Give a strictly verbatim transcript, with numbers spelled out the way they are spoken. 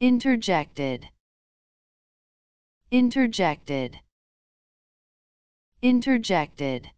interjected, interjected, interjected.